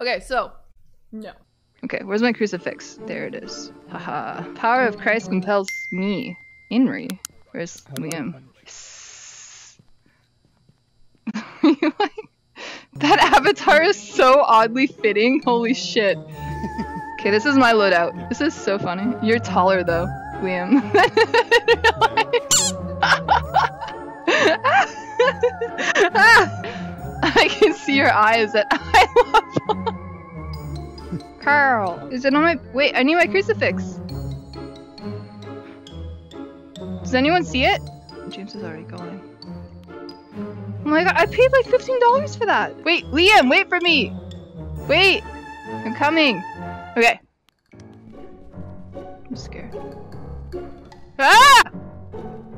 Okay, so, no. Okay, where's my crucifix? There it is. Haha. Power of Christ compels me. Henry. Where's Liam? Yes. That avatar is so oddly fitting. Holy shit. Okay, this is my loadout. This is so funny. You're taller though, Liam. I can see your eyes at eye level. Carl, is it on my- wait, I need my crucifix. Does anyone see it? James is already going. Oh my god, I paid like $15 for that! Wait, Liam, wait for me! Wait! I'm coming! Okay. I'm scared. Ah!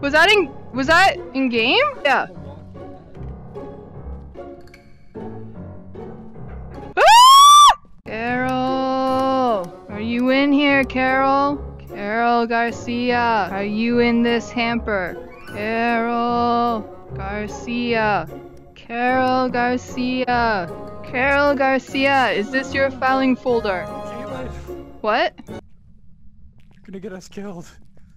Was that in game? Yeah. Ah! Carol! Are you in here, Carol? Carol Garcia, are you in this hamper? Carol Garcia, Carol Garcia, Carol Garcia, is this your filing folder? What? You're gonna get us killed.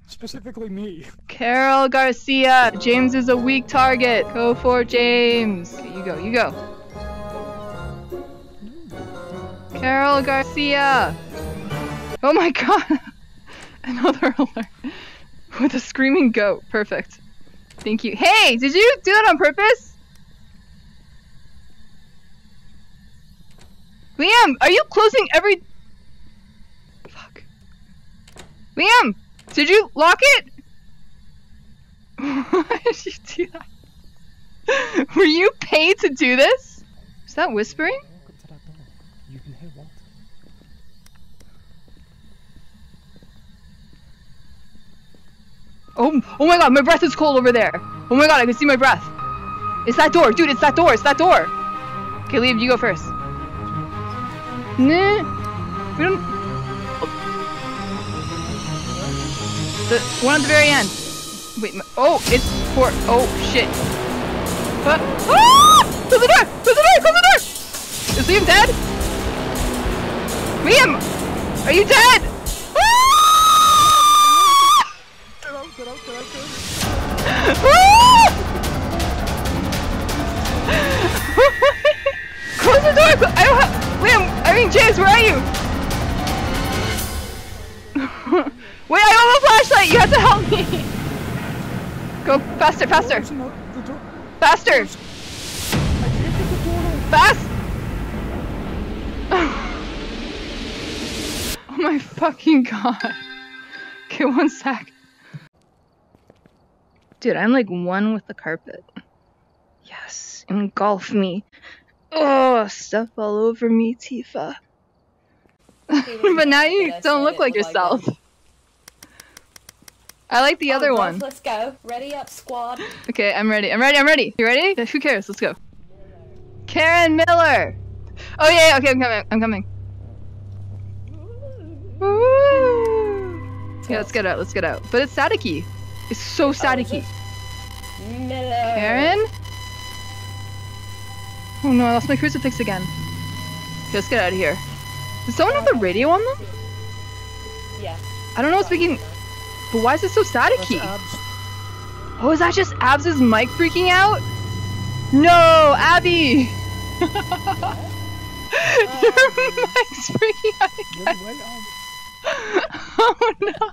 Specifically me. Carol Garcia, James is a weak target. Go for James. Okay, you go, you go. Carol Garcia. Oh my god. Another alert with a screaming goat. Perfect. Thank you. Hey, did you do it on purpose? Liam, are you closing every... Fuck. Liam, did you lock it? Why did you do that? Were you paid to do this? Is that whispering? You can hear what? Oh my god, my breath is cold over there. Oh my god, I can see my breath. It's that door, dude, it's that door, it's that door. Okay, Liam, you go first. Nah, we don't... Oh. The one at the very end. Wait, my... oh, it's for... oh, shit. Ah! Close the door, close the door, close the door! Is Liam dead? Liam, are you dead? Close the door! I don't have... Liam, I mean James, where are you? Wait, I don't have a flashlight! You have to help me! Go faster, faster! Faster! Fast! Oh my fucking god. Okay, one sec. Dude, I'm like one with the carpet. Yes, engulf me. Oh, stuff all over me, Tifa. But now you don't look like yourself. I like the other one. Let's go. Ready up, squad. Okay, I'm ready. I'm ready. I'm ready. You ready? Yeah, who cares? Let's go. Karen Miller. Oh yeah. Okay, I'm coming. I'm coming. Ooh. Yeah, let's get out. Let's get out. But it's staticky. It's so staticky. Miller. Karen? Oh no, I lost my crucifix again. Okay, let's get out of here. Does someone have the radio on them? Yeah. I don't know what's making... But why is it so staticky? Oh, is that just Abs' mic freaking out? No, Abby! Your mic's freaking out again. Oh no!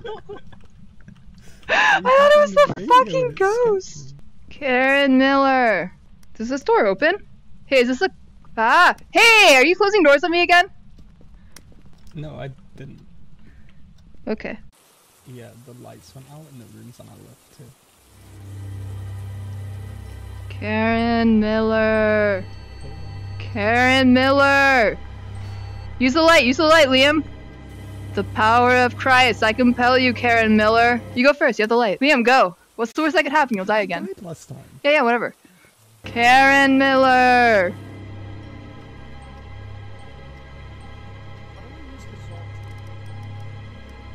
I thought it was the fucking ghost! Karen Miller! Does this door open? Hey, is this a... ah! Hey! Are you closing doors on me again? No, I didn't. Okay. Yeah, the lights went out and the room's on our left too. Karen Miller! Karen Miller! Use the light, Liam! The power of Christ, I compel you, Karen Miller. You go first, you have the light. Liam, go. What's the worst that could happen? You'll die again. I died last time. Yeah, yeah, whatever. Karen Miller!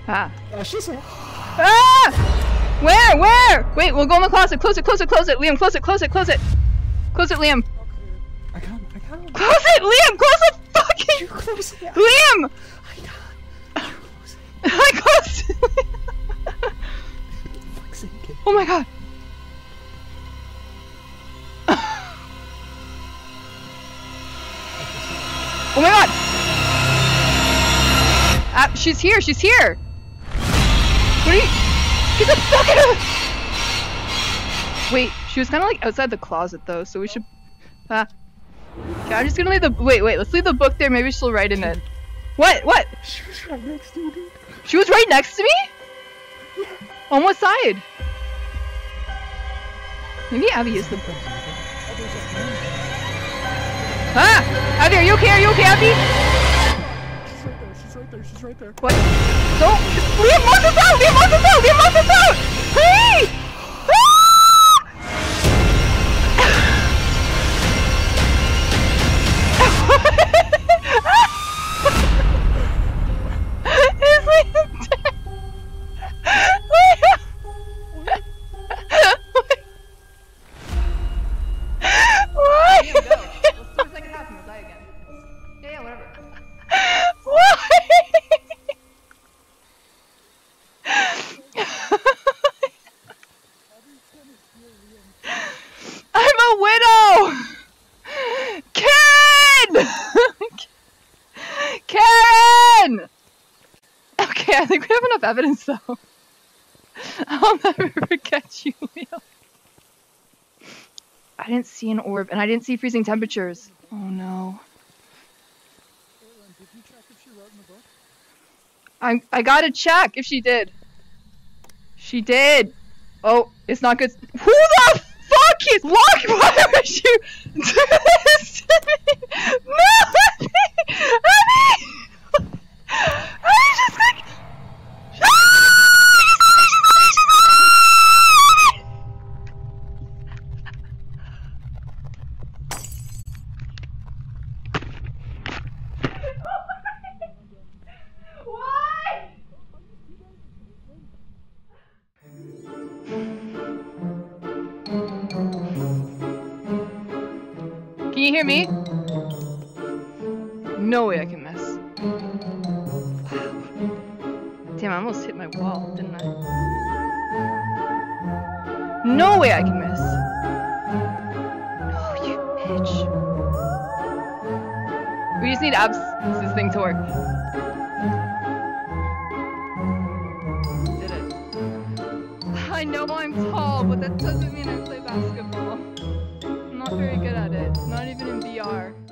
Ah. She's here. Ah! Where? Where? Wait, we'll go in the closet. Close it, close it, close it, Liam. Close it, close it, close it. Close it, Liam. I can't. Close it, Liam! Close the fucking Oh my god! She's here, she's here! What are you? Get the fuck out of her! Wait, she was kind of like outside the closet though, so we should... Okay, I'm just gonna leave the... Wait, let's leave the book there, maybe she'll write in it. What? She was right next to me. She was right next to me? Yeah. On what side? Maybe Abby is the... Ah! Abby, are you okay? Are you okay, Abby? She's right there. What? Don't! Leave monsters out! Leave monsters out! Hey! Evidence though. I'll never forget you, Leo. I didn't see an orb and I didn't see freezing temperatures. Oh no. Did you check if she wrote in the book? I gotta check if she did. She did. Oh, it's not good. Who the fuck is Lockwood? Why would you do this to me? No! I mean just like hear me? No way I can miss. Wow. Damn, I almost hit my wall, didn't I? No way I can miss. Oh, you bitch. We just need abs this thing to work. Did it. I know I'm tall, but that doesn't mean I play basketball. I'm not very good at it, not even in VR.